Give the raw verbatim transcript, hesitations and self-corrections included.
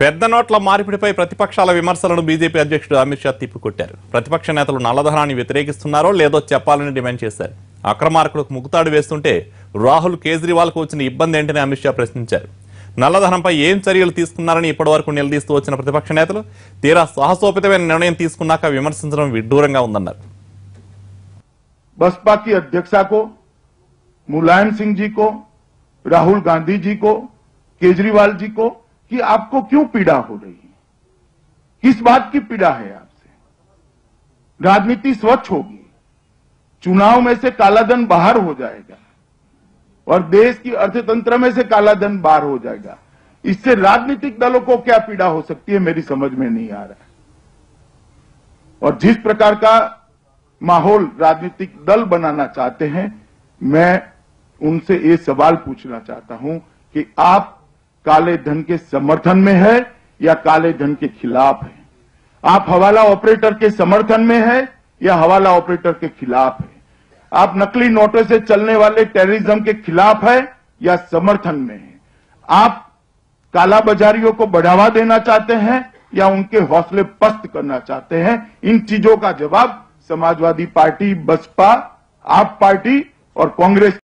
పెద్ద నోట్ల మార్పిడిపై ప్రతిపక్షాల విమర్శలను బీజేపీ అధ్యక్షుడు అమిత్ షా తిప్పికొట్టారు. ప్రతిపక్ష నేతలు నల్లధనాన్ని వ్యతిరేకిస్తున్నారో లేదో చెప్పాలని డిమాండ్ చేశారు. అక్రమార్కులకు ముక్కుతాడు వేస్తుంటే రాహుల్ కేజ్రీవాల్కు వచ్చిన ఇబ్బంది ఏంటని అమిత్ షా ప్రశ్నించారు. నల్లధనంపై ఏం చర్యలు తీసుకున్నారని ఇప్పటివరకు నిలదీస్తూ వచ్చిన ప్రతిపక్ష నేతలు తీరా సాహసోపేతమైన నిర్ణయం తీసుకున్నాక విమర్శించడం విడ్డూరంగా ఉందన్నారు. बसपा की अध्यक्षा को, मुलायम सिंह जी को, राहुल गांधी जी को, केजरीवाल जी को कि आपको क्यों पीड़ा हो रही है, किस बात की पीड़ा है आपसे? राजनीति स्वच्छ होगी, चुनाव में से कालाधन बाहर हो जाएगा और देश की अर्थतंत्र में से कालाधन बाहर हो जाएगा. इससे राजनीतिक दलों को क्या पीड़ा हो सकती है, मेरी समझ में नहीं आ रहा है. और जिस प्रकार का माहौल राजनीतिक दल बनाना चाहते हैं, मैं उनसे ये सवाल पूछना चाहता हूं कि आप काले धन के समर्थन में है या काले धन के खिलाफ है? आप हवाला ऑपरेटर के समर्थन में है या हवाला ऑपरेटर के खिलाफ है? आप नकली नोटों से चलने वाले टेररिज्म के खिलाफ है या समर्थन में है? आप काला बाजारियों को बढ़ावा देना चाहते हैं या उनके हौसले पस्त करना चाहते हैं? इन चीजों का जवाब समाजवादी पार्टी, बसपा, आप पार्टी और कांग्रेस